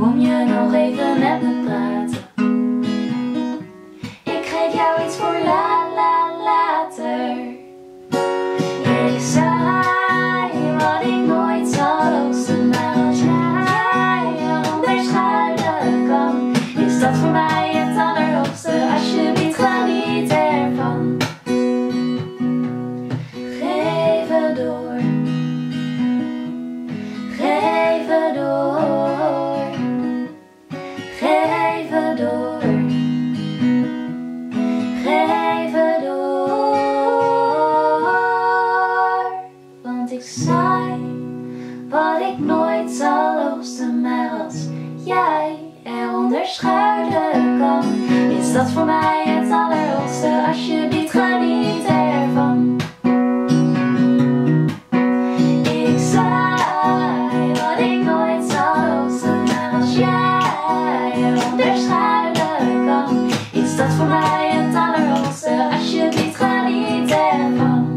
Kom je nog even met me praten? Ik geef jou iets voor later. Ik zei wat ik nooit zal lossen, maar als jij je onder schuilen kan, is dat voor mij het allerhoogste. Alsjeblieft, geniet ervan. Geef het door. Geef het door. Ik zei wat ik nooit zal oosten, maar als jij eronder schuilen kan, is dat voor mij het allerhoogste. Alsjeblieft, geniet ervan. Ik zei wat ik nooit zal oosten, maar als jij eronder schuilen kan, is dat voor mij het allerhoogste. Alsjeblieft, geniet ervan.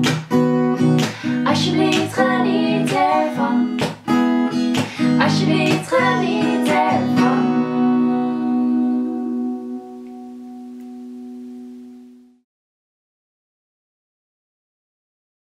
Alsjeblieft, geniet ervan. Alsjeblieft, geniet ervan.